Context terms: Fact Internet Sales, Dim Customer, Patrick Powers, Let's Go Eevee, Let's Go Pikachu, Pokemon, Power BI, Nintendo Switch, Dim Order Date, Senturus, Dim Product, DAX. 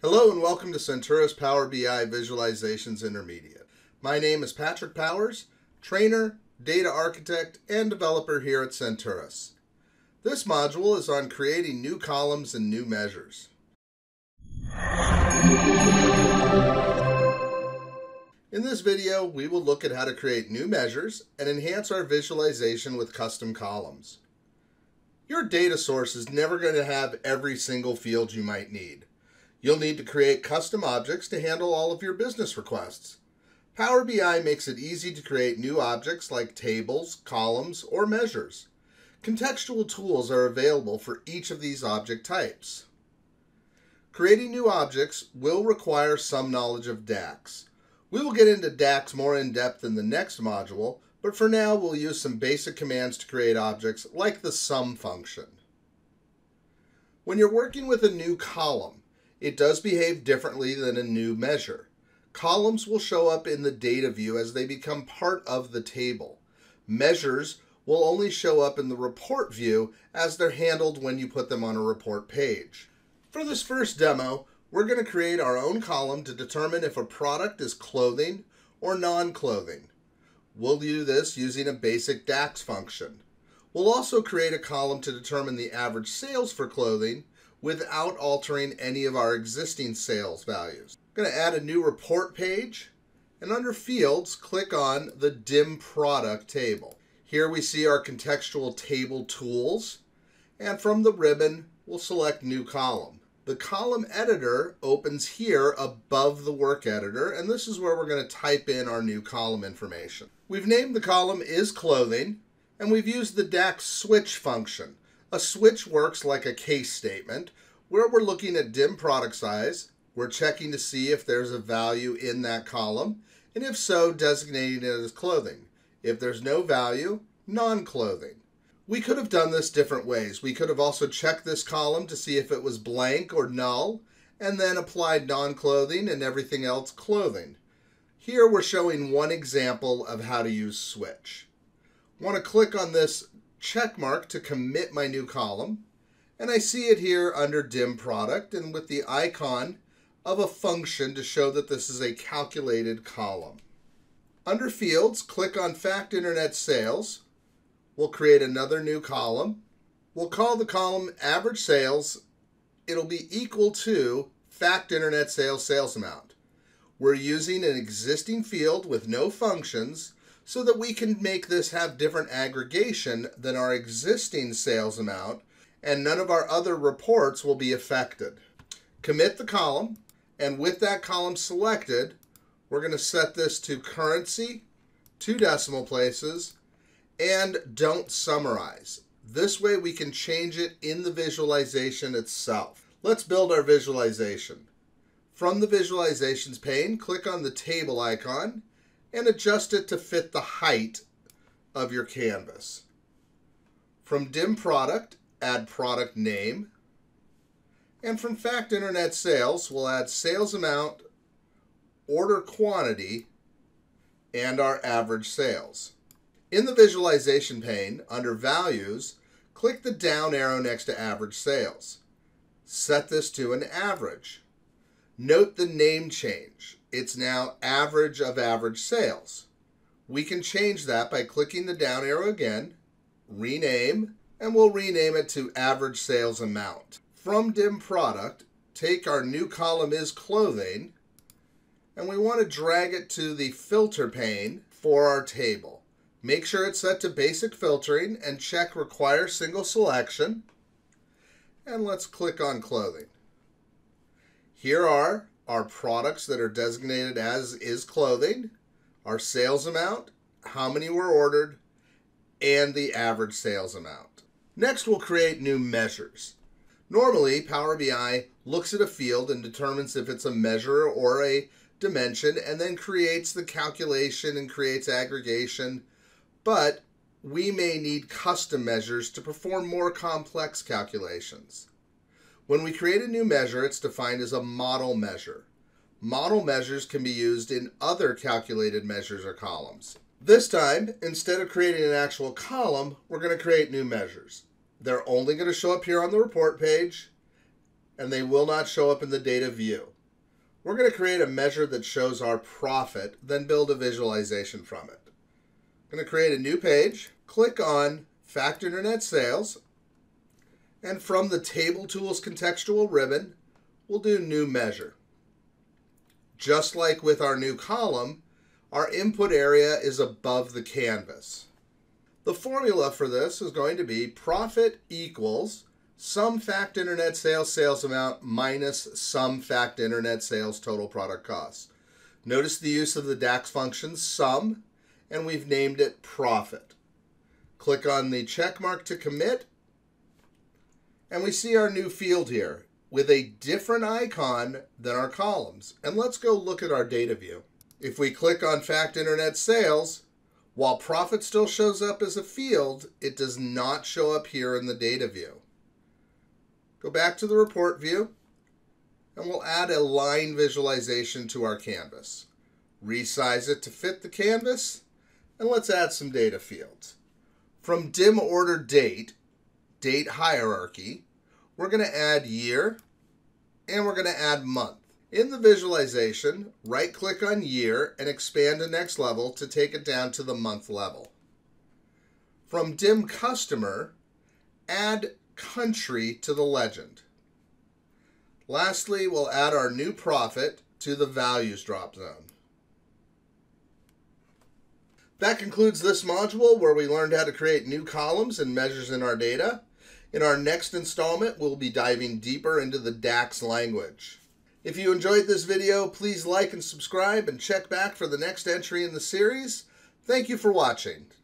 Hello and welcome to Senturus Power BI Visualizations Intermediate. My name is Patrick Powers, trainer, data architect, and developer here at Senturus. This module is on creating new columns and new measures. In this video, we will look at how to create new measures and enhance our visualization with custom columns. Your data source is never going to have every single field you might need. You'll need to create custom objects to handle all of your business requests. Power BI makes it easy to create new objects like tables, columns, or measures. Contextual tools are available for each of these object types. Creating new objects will require some knowledge of DAX. We will get into DAX more in depth in the next module, but for now we'll use some basic commands to create objects like the sum function. When you're working with a new column, it does behave differently than a new measure. Columns will show up in the data view as they become part of the table. Measures will only show up in the report view as they're handled when you put them on a report page. For this first demo, we're going to create our own column to determine if a product is clothing or non-clothing. We'll do this using a basic DAX function. We'll also create a column to determine the average sales for clothing without altering any of our existing sales values. I'm going to add a new report page, and under Fields, click on the Dim Product table. Here we see our contextual table tools, and from the ribbon, we'll select New Column. The column editor opens here above the work editor, and this is where we're going to type in our new column information. We've named the column Is Clothing, and we've used the DAX switch function. A switch works like a case statement where we're looking at dim product size, we're checking to see if there's a value in that column, and if so, designating it as clothing. If there's no value, non-clothing. We could have done this different ways. We could have also checked this column to see if it was blank or null, and then applied non-clothing and everything else clothing. Here we're showing one example of how to use switch. Want to click on this check mark to commit my new column, and I see it here under Dim Product and with the icon of a function to show that this is a calculated column. Under Fields, click on Fact Internet Sales. We'll create another new column. We'll call the column Average Sales. It'll be equal to Fact Internet Sales Sales Amount. We're using an existing field with no functions, so that we can make this have different aggregation than our existing sales amount, and none of our other reports will be affected. Commit the column, and with that column selected, we're going to set this to currency, 2 decimal places, and don't summarize. This way we can change it in the visualization itself. Let's build our visualization. From the visualizations pane, click on the table icon, and adjust it to fit the height of your canvas. From Dim Product, add product name. And from Fact Internet Sales, we'll add sales amount, order quantity, and our average sales. In the visualization pane, under Values, click the down arrow next to Average Sales. Set this to an average. Note the name change. It's now average of average sales. We can change that by clicking the down arrow again, rename, and we'll rename it to average sales amount. From Dim Product, take our new column Is Clothing, and we want to drag it to the filter pane for our table. Make sure it's set to basic filtering and check require single selection. And let's click on clothing. Here are our products that are designated as Is Clothing, our sales amount, how many were ordered, and the average sales amount. Next, we'll create new measures. Normally, Power BI looks at a field and determines if it's a measure or a dimension, and then creates the calculation and creates aggregation. But we may need custom measures to perform more complex calculations. When we create a new measure, it's defined as a model measure. Model measures can be used in other calculated measures or columns. This time, instead of creating an actual column, we're going to create new measures. They're only going to show up here on the report page, and they will not show up in the data view. We're going to create a measure that shows our profit, then build a visualization from it. I'm going to create a new page, click on Fact Internet Sales, and from the Table Tools contextual ribbon, we'll do New Measure. Just like with our new column, our input area is above the canvas. The formula for this is going to be profit equals some fact internet sales amount minus some fact internet sales total product costs. Notice the use of the DAX function sum, and we've named it profit. Click on the check mark to commit, and we see our new field here with a different icon than our columns. And let's go look at our data view. If we click on Fact Internet Sales, while profit still shows up as a field, it does not show up here in the data view. Go back to the report view, and we'll add a line visualization to our canvas. Resize it to fit the canvas, and let's add some data fields. From Dim Order Date, Date Hierarchy, we're going to add year, and we're going to add month. In the visualization, right-click on Year and expand to Next Level to take it down to the month level. From Dim Customer, add Country to the legend. Lastly, we'll add our new profit to the Values drop zone. That concludes this module where we learned how to create new columns and measures in our data. In our next installment, we'll be diving deeper into the DAX language. If you enjoyed this video, please like and subscribe and check back for the next entry in the series. Thank you for watching.